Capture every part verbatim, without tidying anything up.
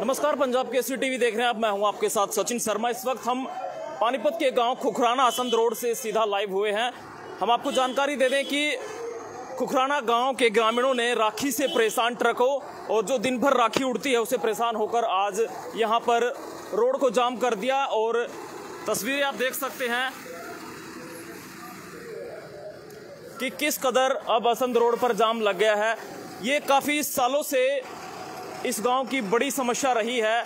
नमस्कार, पंजाब के सी टीवी देख रहे हैं आप। मैं हूं आपके साथ सचिन शर्मा। इस वक्त हम पानीपत के गांव खुकराणा असंध रोड से सीधा लाइव हुए हैं। हम आपको जानकारी दे दें कि खुकराणा गांव के ग्रामीणों ने राखी से परेशान ट्रकों और जो दिन भर राखी उड़ती है उसे परेशान होकर आज यहां पर रोड को जाम कर दिया। और तस्वीरें आप देख सकते हैं कि किस कदर अब असंध रोड पर जाम लग गया है। ये काफ़ी सालों से इस गांव की बड़ी समस्या रही है,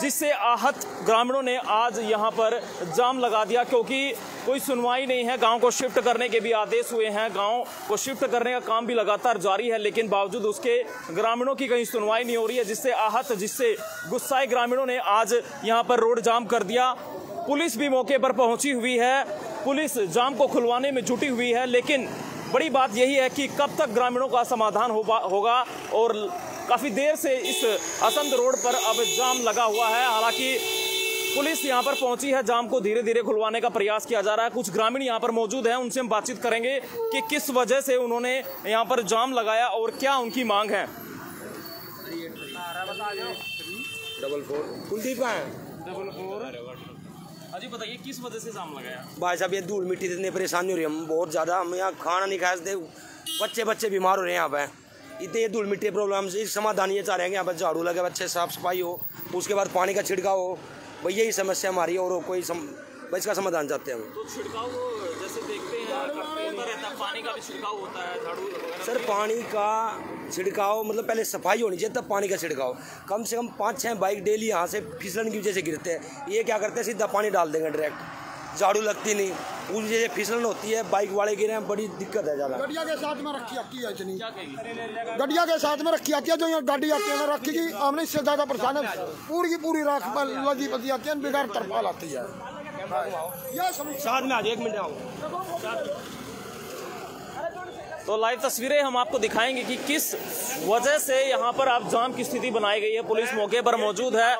जिससे आहत ग्रामीणों ने आज यहां पर जाम लगा दिया क्योंकि कोई सुनवाई नहीं है। गांव को शिफ्ट करने के भी आदेश हुए हैं, गांव को शिफ्ट करने का काम भी लगातार जारी है, लेकिन बावजूद उसके ग्रामीणों की कहीं सुनवाई नहीं हो रही है, जिससे आहत जिससे गुस्साए ग्रामीणों ने आज यहां पर रोड जाम कर दिया। पुलिस भी मौके पर पहुंची हुई है, पुलिस जाम को खुलवाने में जुटी हुई है, लेकिन बड़ी बात यही है कि कब तक ग्रामीणों का समाधान होगा। और काफ़ी देर से इस असंध रोड पर अब जाम लगा हुआ है। हालांकि पुलिस यहां पर पहुंची है, जाम को धीरे धीरे खुलवाने का प्रयास किया जा रहा है। कुछ ग्रामीण यहां पर मौजूद हैं, उनसे हम बातचीत करेंगे कि किस वजह से उन्होंने यहां पर जाम लगाया और क्या उनकी मांग है। अजी बताइए, किस वजह से जाम लगाया? भाई साहब, ये धूल मिट्टी से इतनी परेशानी हो रही है, हम बहुत ज़्यादा, हम यहाँ खाना नहीं खा सकते, बच्चे बच्चे बीमार हो रहे हैं यहाँ पे। इतने धूल मिट्टी प्रॉब्लम से समाधान ये चाह रहे हैं कि यहाँ पर झाड़ू लगे, अच्छे साफ सफाई हो, उसके बाद पानी का छिड़काव हो। भाई यही समस्या हमारी, और कोई सम... इसका समाधान चाहते हैं हम। तो छिड़काव जैसे देखते हैं, पानी का भी छिड़काव होता है झाड़ू सर? पानी का छिड़काव मतलब पहले सफाई होनी चाहिए, तब पानी का छिड़काव। कम से कम पाँच छः बाइक डेली यहाँ से फिसलन की वजह से गिरते हैं, ये क्या करते हैं सीधा पानी डाल देंगे डायरेक्ट, झाड़ू लगती नहीं, उस वजह से फिसलन होती है, बाइक वाले गिरे हैं, बड़ी दिक्कत है ज़्यादा। गड्डिया के साथ में रखी आती है, इतनी गड्डिया के साथ में रखी आती है, जो यहाँ गाड़ी आती है ना रखी की, हमने इससे ज़्यादा परेशान है, पूरी की पूरी राख लगी पती आती है, बेकार तरपाल आती है। साथ में आज एक मिनट आओ। तो लाइव तस्वीरें हम आपको दिखाएंगे कि किस वजह से यहां पर आप जाम की स्थिति बनाई गई है। पुलिस मौके पर मौजूद है,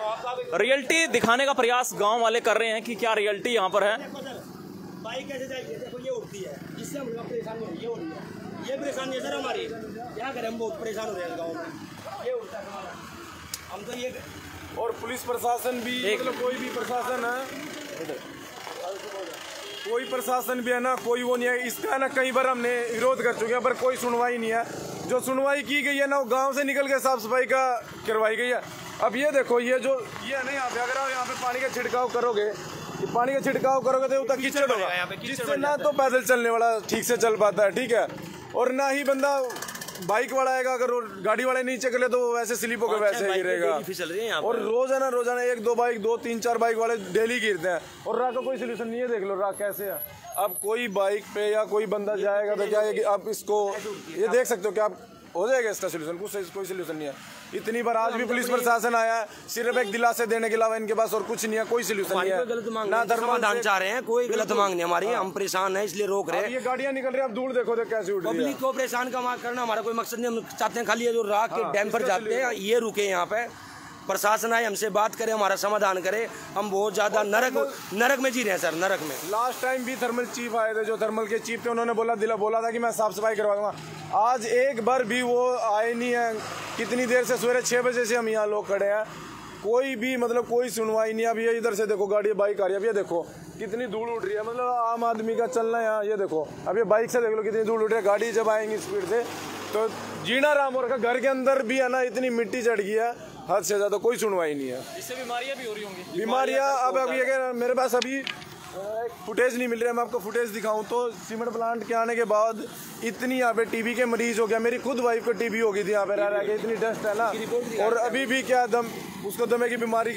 रियलिटी दिखाने का प्रयास गांव वाले कर रहे हैं कि क्या रियलिटी यहां पर है। बाइक कैसे जाएगी? देखो ये उड़ती है, इससे हम लोग परेशान हो रही है, ये हो रही है, ये परेशानी है सर हमारी, क्या करें, हम बहुत परेशान हो रहे हैं गाँव में, ये उड़ता है हमारा, हम तो ये। और पुलिस प्रशासन भी, मतलब कोई भी प्रशासन है, कोई प्रशासन भी है ना, कोई वो नहीं है इसका ना, कई बार हमने विरोध कर चुके हैं पर कोई सुनवाई नहीं है। जो सुनवाई की गई है ना, वो गांव से निकल के साफ सफाई का करवाई गई है। अब ये देखो, ये जो ये है ना यहाँ पे, अगर आप यहाँ पे पानी का छिड़काव करोगे, पानी का छिड़काव करोगे तो उतना कीचड़ होगा, जिससे ना तो पैदल चलने वाला ठीक से चल पाता है, ठीक है, और ना ही बंदा बाइक वाला आएगा, अगर गाड़ी वाले नीचे चले तो वैसे स्लिप होकर वैसे ही रहेगा। और रोजाना रोजाना एक दो बाइक, दो तीन चार बाइक वाले डेली गिरते हैं, और राख का कोई सोल्यूशन नहीं है। देख लो राख कैसे है, अब कोई बाइक पे या कोई बंदा जाएगा तो क्या है कि आप इसको ये देख सकते हो कि आप हो जाएगा इसका सोल्यूशन, कुछ कोई सोल्यूशन नहीं है। इतनी बार आज भी पुलिस प्रशासन आया है, सिर्फ एक दिलासे देने के अलावा इनके पास और कुछ नहीं है, कोई सोल्यूशन नहीं है, ना समाधान चाह रहे हैं, कोई गलत मांग नहीं हमारी, हम परेशान है इसलिए रोक रहे हैं। ये गाड़ियां निकल रही है, आप दूर देखो तो कैसे उठ रही है। पब्लिक को परेशान का मांग करना हमारा कोई मकसद नहीं, हम चाहते हैं खाली जो राख के डैम पर जाते हैं ये रुके, यहाँ पे प्रशासन आए, हमसे बात करे, हमारा समाधान करे। हम बहुत ज्यादा नरक नरक में जी रहे हैं सर, नरक में। लास्ट टाइम भी थर्मल चीफ आए थे, जो थर्मल के चीफ थे, उन्होंने बोला दिला बोला था कि मैं साफ सफाई करवा दूंगा, आज एक बार भी वो आए नहीं है। कितनी देर से, सवेरे छः बजे से हम यहाँ लोग खड़े हैं, कोई भी मतलब कोई सुनवाई नहीं। अब ये इधर से देखो गाड़ी बाइक आ रही है, अब ये देखो कितनी धूल उड़ रही है, मतलब आम आदमी का चलना है यहाँ, ये देखो अब ये बाइक से देख लो कितनी धूल उड़ रही है, गाड़ी जब आएंगी स्पीड से तो जीना राम और का घर के अंदर भी है ना, इतनी मिट्टी चढ़ गई है हद से ज़्यादा, कोई सुनवाई नहीं है, जिससे बीमारियां भी हो रही होंगी। बीमारियां अब अब ये मेरे पास अभी फुटेज नहीं मिल रहा है, मैं आपको फुटेज दिखाऊं तो सीमेंट प्लांट के आने के बाद इतनी यहाँ पे टीबी के मरीज हो गया, मेरी खुद वाइफ को टीबी हो गई थी यहाँ पे रह रहा है, इतनी डस्ट है ना, और अभी भी क्या दम उसको दमे की बीमारी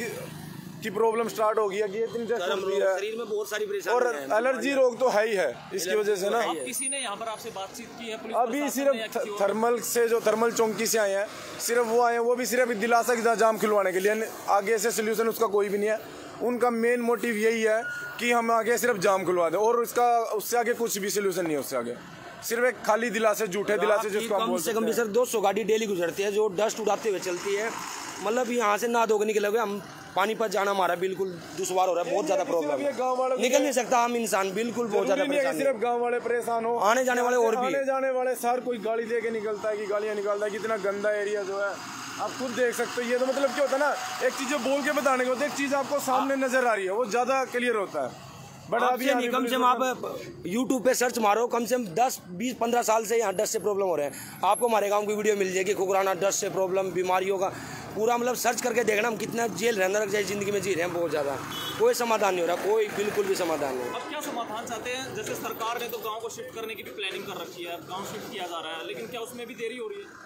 की प्रॉब्लम स्टार्ट हो गई है कि इतनी डस्ट हो रही है शरीर में, बहुत सारी परेशानी, और एलर्जी रोग तो है ही है इसकी वजह से ना। किसी ने यहाँ पर आपसे बातचीत की है? अभी सिर्फ थर्मल से, जो थर्मल चौंकी से आए हैं, सिर्फ वो आए हैं, वो भी सिर्फ दिलासा की जाम खुलवाने के लिए, आगे से सोल्यूशन उसका कोई भी नहीं है। उनका मेन मोटिव यही है कि हम आगे सिर्फ जाम खुलवा दें, और उसका उससे आगे कुछ भी सोल्यूशन नहीं है, उससे आगे सिर्फ एक खाली दिलासे, झूठे दिलासे, जिसको कम से कम भी सर दो सौ गाड़ी डेली गुजरती है, जो डस्ट उड़ाते हुए चलती है, मतलब यहाँ से ना धोकर निकले हुए, हम पानी पर जाना हमारा बिल्कुल दुश्वार हो रहा है, बहुत ज्यादा प्रॉब्लम है, निकल नहीं सकता हम इंसान, बिल्कुल बहुत ज्यादा परेशान। सिर्फ गांव वाले परेशान हो, आने जाने वाले और भी आने जाने वाले, सर कोई गाड़ी लेके निकलता है कि गाड़ियाँ निकालता है, कितना गंदा एरिया जो है, आप खुद देख सकते हो। ये तो मतलब क्या होता है ना, एक चीज़ जो बोल के बताने के होते हैं, एक चीज़ आपको सामने नजर आ रही है वो ज़्यादा क्लियर होता है। बट आप नहीं, कम से कम आप यूट्यूब पे सर्च मारो, कम से कम दस बीस पंद्रह साल से यहाँ डस्ट से प्रॉब्लम हो रहे हैं। आपको हमारे गांव की वीडियो मिल जाएगी, खुकराणा डस्ट से प्रॉब्लम, बीमारियों का पूरा मतलब सर्च करके देखना। हम कितना जेल रहना रख जाए जिंदगी में जी रहे हैं बहुत ज़्यादा, कोई समाधान नहीं हो रहा, कोई बिल्कुल भी समाधान नहीं। अब क्या समाधान चाहते हैं? जैसे सरकार ने तो गाँव को शिफ्ट करने की भी प्लानिंग कर रखी है, गाँव शिफ्ट किया जा रहा है, लेकिन क्या उसमें भी देरी हो रही है?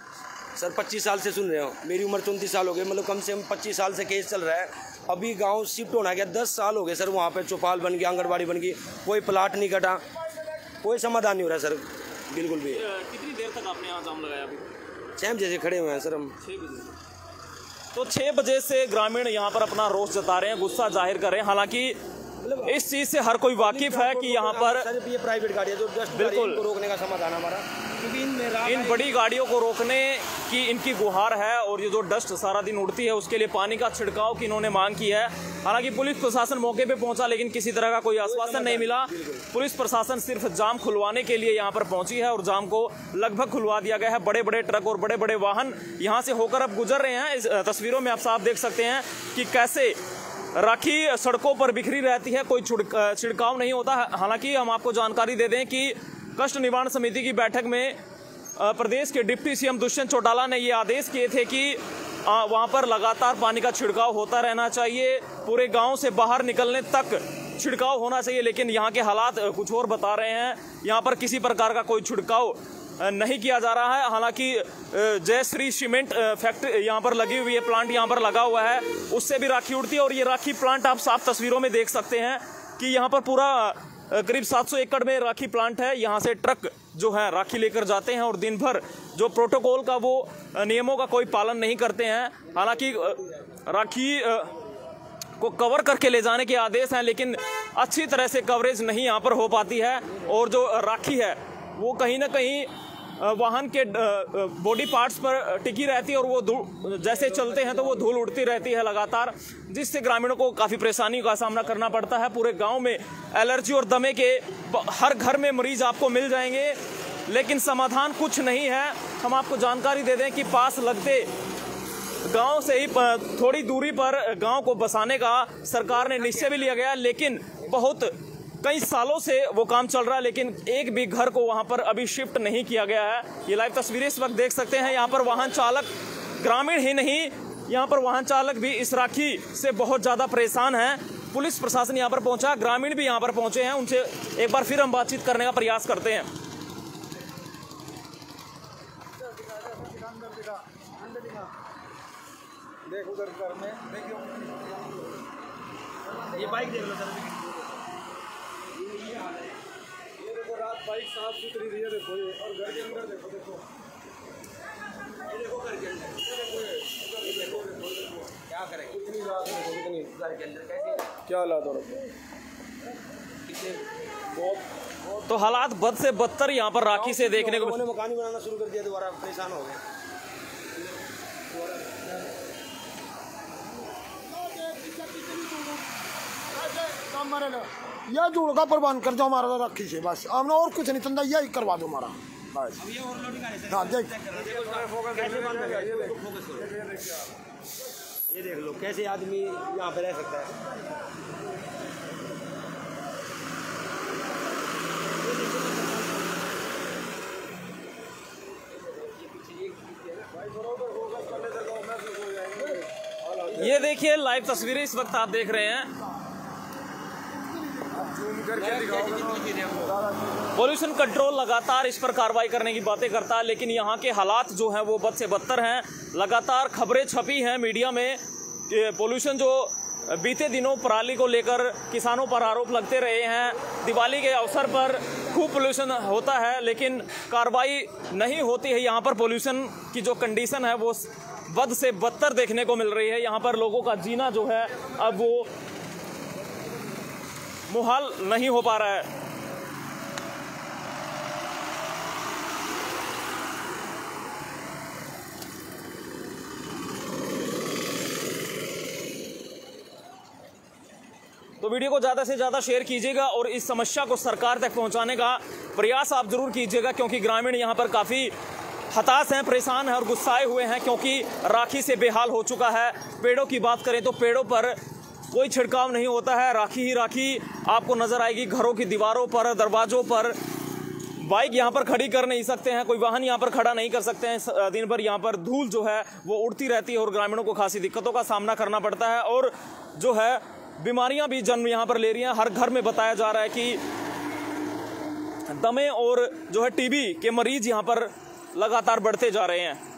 सर पच्चीस साल से सुन रहे हो, मेरी उम्र चौंतीस साल हो गई, मतलब कम से कम पच्चीस साल से केस चल रहा है। अभी गांव शिफ्ट होना गया, दस साल हो गए सर, वहाँ पे चौपाल बन गया, आंगनबाड़ी बन गई, कोई प्लाट नहीं कटा, कोई समाधान नहीं हो रहा सर बिल्कुल भी। कितनी देर तक आपने यहाँ जाम लगाया? अभी छः बजे से खड़े हुए हैं सर हम। छः बजे तो छः बजे से ग्रामीण यहाँ पर अपना रोष जता रहे हैं, गुस्सा जाहिर कर रहे हैं। हालाँकि इस चीज़ से हर कोई वाकिफ है कि यहाँ पर सर ये प्राइवेट गाड़ी है जो बिल्कुल रोकने का समाधान हमारा, क्योंकि इन बड़ी गाड़ियों को रोकने की इनकी गुहार है। और ये जो डस्ट सारा दिन उड़ती है उसके लिए पानी का छिड़काव की इन्होंने मांग की है। हालांकि पुलिस प्रशासन मौके पे पहुंचा, लेकिन किसी तरह का कोई आश्वासन नहीं मिला। पुलिस प्रशासन सिर्फ जाम खुलवाने के लिए यहाँ पर पहुंची है और जाम को लगभग खुलवा दिया गया है। बड़े बड़े ट्रक और बड़े बड़े वाहन यहाँ से होकर अब गुजर रहे हैं। इस तस्वीरों में आप साफ देख सकते हैं कि कैसे राखी सड़कों पर बिखरी रहती है, कोई छिड़काव नहीं होता। हालांकि हम आपको जानकारी दे दें कि कष्ट निवारण समिति की बैठक में प्रदेश के डिप्टी सीएम दुष्यंत चौटाला ने ये आदेश किए थे कि वहाँ पर लगातार पानी का छिड़काव होता रहना चाहिए, पूरे गांव से बाहर निकलने तक छिड़काव होना चाहिए। लेकिन यहाँ के हालात कुछ और बता रहे हैं, यहाँ पर किसी प्रकार का कोई छिड़काव नहीं किया जा रहा है। हालांकि जयश्री सीमेंट फैक्ट्री यहाँ पर लगी हुई है, प्लांट यहाँ पर लगा हुआ है, उससे भी राखी उड़ती है। और ये राखी प्लांट आप साफ तस्वीरों में देख सकते हैं कि यहाँ पर पूरा करीब सात सौ एकड़ में राखी प्लांट है। यहाँ से ट्रक जो है राखी लेकर जाते हैं और दिन भर जो प्रोटोकॉल का वो नियमों का कोई पालन नहीं करते हैं। हालांकि राखी को कवर करके ले जाने के आदेश हैं, लेकिन अच्छी तरह से कवरेज नहीं यहाँ पर हो पाती है। और जो राखी है वो कहीं ना कहीं वाहन के बॉडी पार्ट्स पर टिकी रहती है और वो जैसे चलते हैं तो वो धूल उड़ती रहती है लगातार, जिससे ग्रामीणों को काफ़ी परेशानी का सामना करना पड़ता है। पूरे गांव में एलर्जी और दमे के हर घर में मरीज आपको मिल जाएंगे, लेकिन समाधान कुछ नहीं है। हम आपको जानकारी दे दें कि पास लगते गांव से ही थोड़ी दूरी पर गाँव को बसाने का सरकार ने निश्चय भी लिया गया, लेकिन बहुत कई सालों से वो काम चल रहा है, लेकिन एक भी घर को वहां पर अभी शिफ्ट नहीं किया गया है। ये लाइव तस्वीरें इस वक्त देख सकते हैं। यहां पर वाहन चालक, ग्रामीण ही नहीं, यहां पर वाहन चालक भी इस राखी से बहुत ज़्यादा परेशान हैं। पुलिस प्रशासन यहां पर पहुंचा, ग्रामीण भी यहां पर पहुंचे हैं, उनसे एक बार फिर हम बातचीत करने का प्रयास करते हैं। ये बाइक देख लो सर, ये देखो रात बाइक साफ सुथरी रही है, देखो ये, और घर के अंदर देखो, देखो ये देखो घर के अंदर, ये देखो देखो क्या करें, कितनी रात देखो, कितनी घर के अंदर कैसे क्या हालात हो रहे हैं। तो हालात बद से बदतर यहाँ पर राखी से देखने को मिले। मकान बनाना शुरू कर दिया, दोबारा परेशान हो गए। यह जोड़ का प्रबंध कर दो हमारा राखी से, बस हमने और कुछ नहीं चंदा, यही करवा दो हमारा बस। हाँ देख, ये देख लो कैसे आदमी यहाँ पे रह सकता है। ये देखिए लाइव तस्वीरें इस वक्त आप देख रहे हैं। पॉल्यूशन कंट्रोल लगातार इस पर कार्रवाई करने की बातें करता है, लेकिन यहाँ के हालात जो हैं वो बद से बदतर हैं। लगातार खबरें छपी हैं मीडिया में, पॉल्यूशन जो बीते दिनों पराली को लेकर किसानों पर आरोप लगते रहे हैं। दिवाली के अवसर पर खूब पॉल्यूशन होता है, लेकिन कार्रवाई नहीं होती है। यहाँ पर पॉल्यूशन की जो कंडीशन है वो बद से बदतर देखने को मिल रही है। यहाँ पर लोगों का जीना जो है अब वो मुहाल नहीं हो पा रहा है। तो वीडियो को ज़्यादा से ज़्यादा शेयर कीजिएगा और इस समस्या को सरकार तक पहुंचाने का प्रयास आप जरूर कीजिएगा, क्योंकि ग्रामीण यहाँ पर काफ़ी हताश हैं, परेशान हैं और गुस्साए हुए हैं क्योंकि राखी से बेहाल हो चुका है। पेड़ों की बात करें तो पेड़ों पर कोई छिड़काव नहीं होता है, राखी ही राखी आपको नजर आएगी घरों की दीवारों पर, दरवाजों पर। बाइक यहाँ पर खड़ी कर नहीं सकते हैं, कोई वाहन यहाँ पर खड़ा नहीं कर सकते हैं। दिन भर यहाँ पर धूल जो है वो उड़ती रहती है और ग्रामीणों को खासी दिक्कतों का सामना करना पड़ता है और जो है बीमारियां भी जन्म यहाँ पर ले रही हैं। हर घर में बताया जा रहा है कि दमे और जो है टीबी के मरीज यहाँ पर लगातार बढ़ते जा रहे हैं।